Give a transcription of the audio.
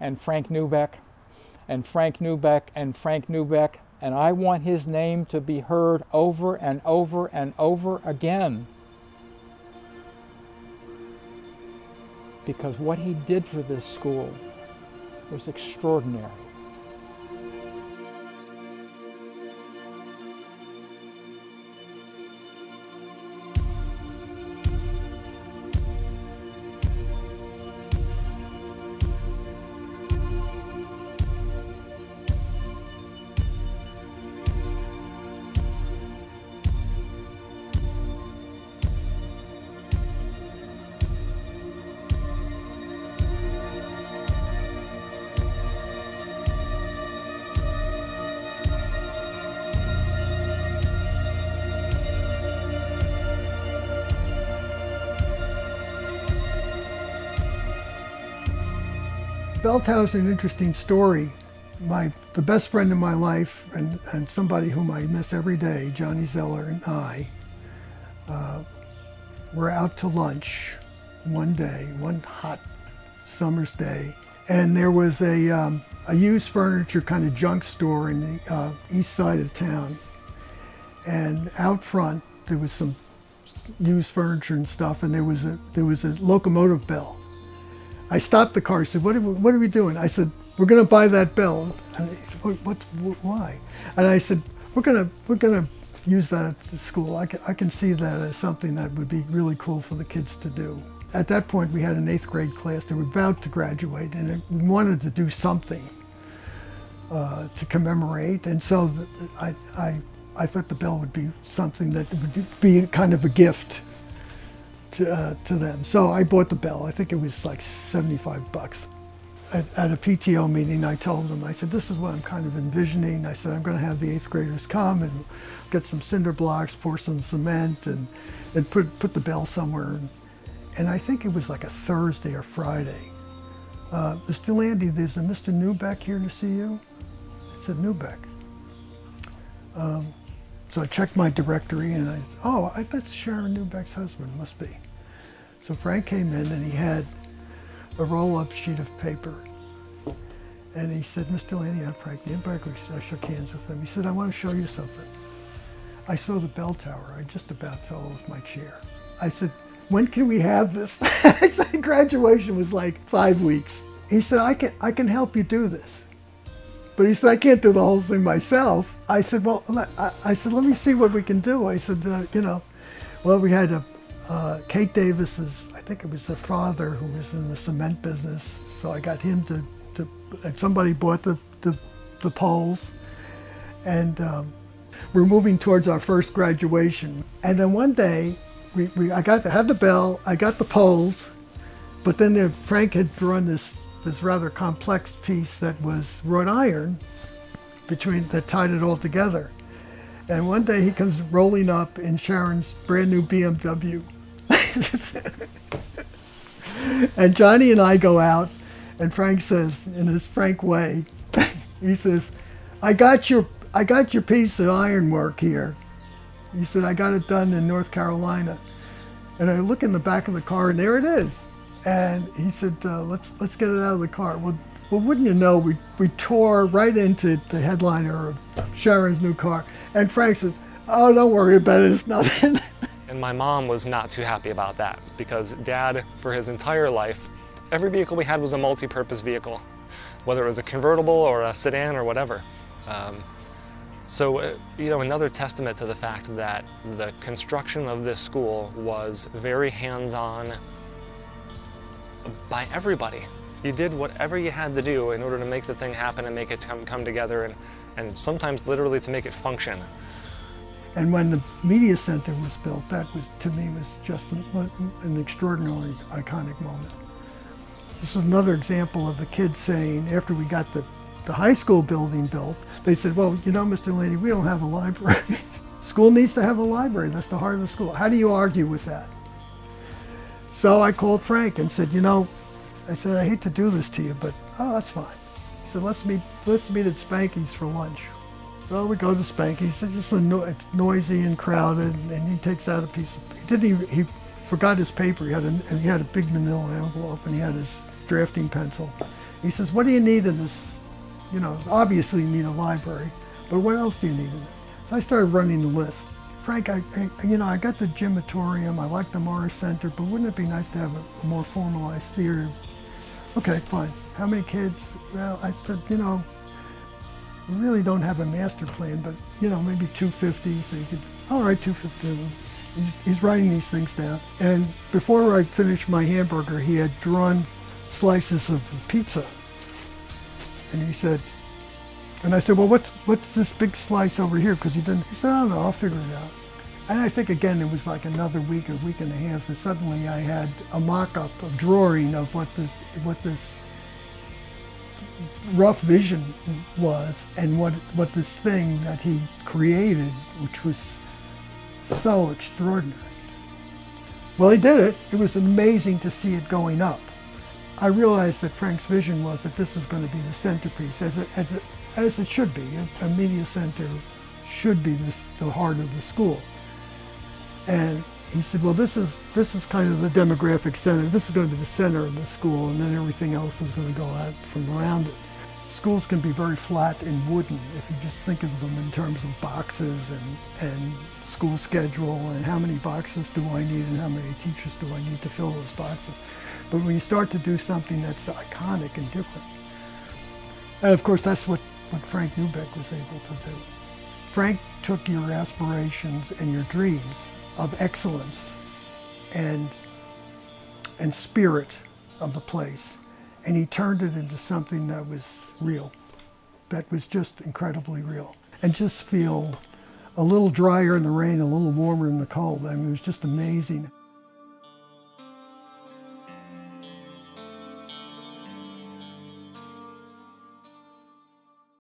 and Frank Neubeck and Frank Neubeck and Frank Neubeck, and I want his name to be heard over and over and over again. Because what he did for this school was extraordinary. Belltown's an interesting story. The best friend of my life and somebody whom I miss every day, Johnny Zeller, and I were out to lunch one day, one hot summer's day, and there was a used furniture kind of junk store in the east side of town. And out front there was some used furniture and stuff, and there was a locomotive bell. I stopped the car. He said, what are we doing? I said, we're going to buy that bell. And he said, why? And I said, we're going to use that at the school. I can see that as something that would be really cool for the kids to do. At that point, we had an 8th grade class that were about to graduate, and we wanted to do something to commemorate. And so I thought the bell would be something that would be kind of a gift to them. So I bought the bell. I think it was like 75 bucks. At a PTO meeting, I told them, I said, this is what I'm kind of envisioning. I said, I'm going to have the 8th graders come and get some cinder blocks, pour some cement, and put the bell somewhere. And I think it was like a Thursday or Friday. Mr. Landi, there's a Mr. Neubeck here to see you. I said, Neubeck. So I checked my directory, and I said, oh, that's Sharon Neubeck's husband, must be. So Frank came in, and he had a roll-up sheet of paper. And he said, Mr. Landi, I'm Frank Neubeck. I shook hands with him. He said, I want to show you something. I saw the bell tower. I just about fell off my chair. I said, when can we have this? I said, graduation was like 5 weeks. He said, I can help you do this. But he said, I can't do the whole thing myself. I said, well, let me see what we can do. I said, we had Kate Davis's, I think it was her father, who was in the cement business. So I got him and somebody bought the poles. And we're moving towards our first graduation. And then one day, I got to have the bell, I got the poles, but then Frank had drawn this rather complex piece that was wrought iron that tied it all together. And one day he comes rolling up in Sharon's brand new BMW. And Johnny and I go out, and Frank says, in his Frank way, he says, I got your piece of ironwork here. He said, I got it done in North Carolina. And I look in the back of the car, and there it is. And he said, let's get it out of the car. Well, wouldn't you know, we tore right into the headliner of Sharon's new car. And Frank said, oh, don't worry about it, it's nothing. And my mom was not too happy about that, because Dad, for his entire life, every vehicle we had was a multi-purpose vehicle, whether it was a convertible or a sedan or whatever. Another testament to the fact that the construction of this school was very hands-on, by everybody. You did whatever you had to do in order to make the thing happen and make it come together, and sometimes literally to make it function. And when the media center was built, that was, to me, was just an extraordinarily iconic moment. This is another example of the kids saying, after we got the high school building built, they said, well, you know, Mr. Landi, we don't have a library. School needs to have a library. That's the heart of the school. How do you argue with that? So I called Frank and said, I hate to do this to you, but oh, that's fine. He said, let's meet at Spanky's for lunch. So we go to Spanky's. He said, it's noisy and crowded, and he takes out a piece of paper. He forgot his paper. He had a big manila envelope, and he had his drafting pencil. He says, what do you need in this? You know, obviously you need a library, but what else do you need in it? So I started running the list. Frank, I got the gymatorium, I like the Morris Center, but wouldn't it be nice to have a more formalized theater? Okay, fine. How many kids? Well, I said, you know, we really don't have a master plan, but, you know, maybe 250, so you could, all right, 250. He's writing these things down. And before I finished my hamburger, he had drawn slices of pizza. And he said, and I said, well, what's this big slice over here? Because he didn't, he said, I don't know, I'll figure it out. And I think, again, it was like another week, a week and a half, and suddenly I had a mock-up, a drawing of what this rough vision was, and what this thing that he created, which was so extraordinary. Well, he did it. It was amazing to see it going up. I realized that Frank's vision was that this was going to be the centerpiece, as it should be. A media center should be the heart of the school. And he said, well, this is kind of the demographic center. This is going to be the center of the school, and then everything else is going to go out from around it. Schools can be very flat and wooden if you just think of them in terms of boxes and school schedule and how many boxes do I need and how many teachers do I need to fill those boxes. But when you start to do something that's iconic and different, and of course that's what Frank Neubeck was able to do. Frank took your aspirations and your dreams of excellence and spirit of the place, and he turned it into something that was real, that was just incredibly real. And just feel a little drier in the rain, a little warmer in the cold. I mean, it was just amazing.